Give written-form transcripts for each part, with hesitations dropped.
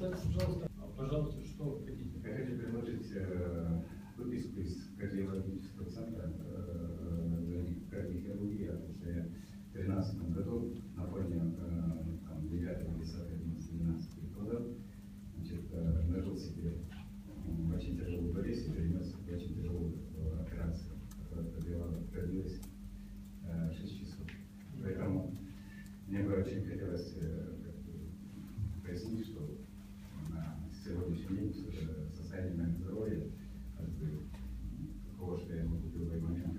Пожалуйста. Пожалуйста, что вы хотите? Я хочу предложить выписку из кардиологического центра кардиохирургии, потому что я в 2013 году на фоне 9-10-11-12 годов нажил себе очень тяжелую болезнь, перенес очень тяжелую операцию, которая продлилась 6 часов. Поэтому мне бы очень хотелось пояснить, что на сегодняшний день состояние моего здоровья такого, что я могу в любой момент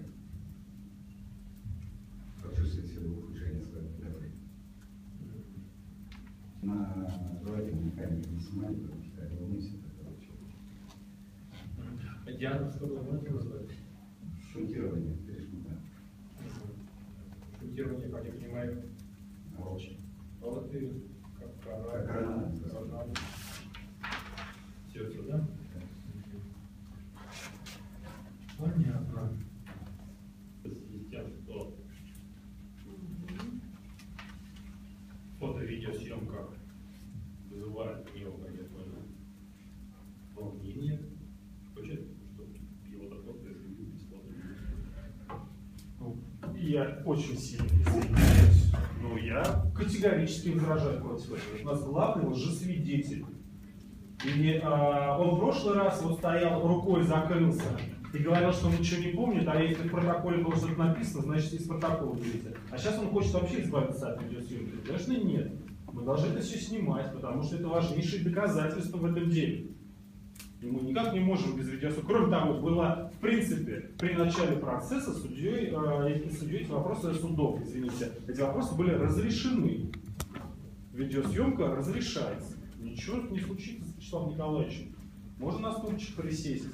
почувствовать силу ухудшения своего здоровья. На желание механика не снимали, потому что я волнуюсь от этого человека. Диагноз какой можете назвать? Шунтирование перешмута. Шунтирование, как я понимаю, очень. Молодцы. Как рано. Сердце, да? Понятно. С тем, что фото-видеосъемка вызывает у него, конечно, волнение. Хочет, чтобы его доктор следил бесплатно. Я очень сильно извиняюсь, но я категорически возражаю против этого. У нас главный лжесвидетель. Или он в прошлый раз вот стоял, рукой закрылся и говорил, что он ничего не помнит, а если в протоколе было что-то написано, значит из протокола берите. А сейчас он хочет вообще избавиться от видеосъемки. Конечно, нет. Мы должны это все снимать, потому что это важнейшие доказательства в этом деле. И мы никак не можем без видеосъемки. Кроме того, было, в принципе, при начале процесса судьей, эти вопросы судов, извините, эти вопросы были разрешены. Видеосъемка разрешается. Ничего не случится с Вячеславом Николаевичем. Можно на стульчик присесть?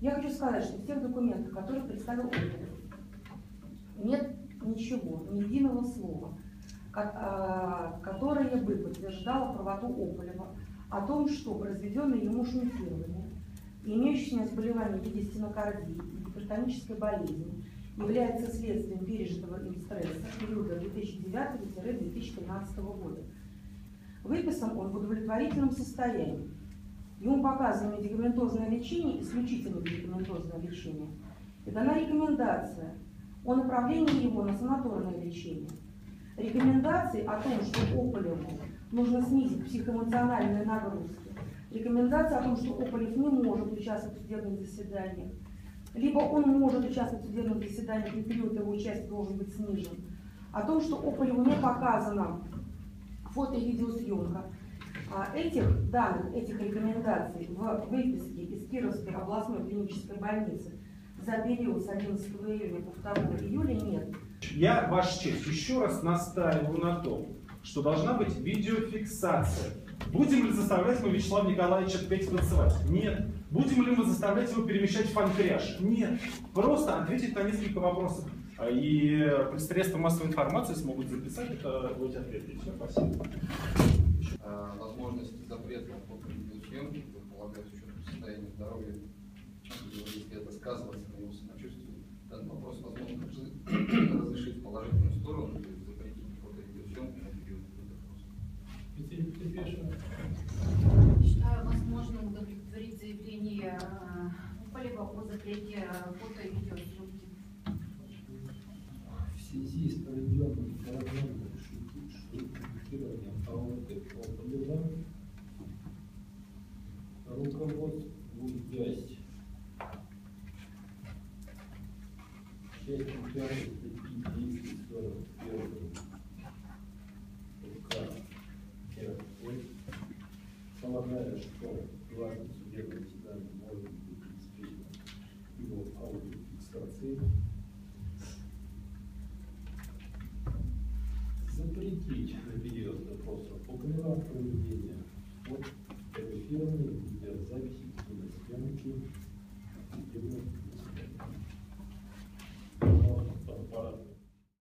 Я хочу сказать, что в тех документах, которые представил Опалев, нет ничего, ни единого слова, которое бы подтверждало правоту Опалева о том, что произведенное ему шунтирование, имеющееся заболевание в виде стенокардии и гипертонической болезни, является следствием пережитого им стресса периода 2009-2013 года. Выписан он в удовлетворительном состоянии. Ему показано медикаментозное лечение, исключительно медикаментозное лечение. И дана рекомендация о направлении его на санаторное лечение. Рекомендации о том, что Опалеву нужно снизить психоэмоциональные нагрузки. Рекомендации о том, что Опалев не может участвовать в судебных заседаниях. Либо он может участвовать в судебных заседаниях, и период его участия должен быть снижен. О том, что Опалеву не показано фото- и видеосъемка. Этих данных, этих рекомендаций в выписке из Кировской областной клинической больницы за период с 11 июля по 2 июля нет. Я, Ваша честь, еще раз настаиваю на том, что должна быть видеофиксация. Будем ли заставлять мы Вячеслава Николаевича опять танцевать? Нет. Будем ли мы заставлять его перемещать фанкряж? Нет. Просто ответить на несколько вопросов. И средства массовой информации смогут записать это, будет ответ. И все, спасибо. Возможность запрета фото- и видеосъемки, предполагается, с учетом состояния здоровья, если это сказывается на его самочувствии. Данный вопрос возможно разрешить в положительную сторону, то есть запретить фото- и видеосъемку на период вопроса. Считаю возможным удовлетворить заявление Опалева о запрете фото- и видеосъемки. В связи с проведенным корректным шунтированием Опалева руководствуясь частью 5 статьи 241 УК РФ, полагаю, что главным судебным заседанием может быть обеспечена его аудиофиксация, запретить на период допроса Опалева проведение от периферной видеозаписи киносъемки судебных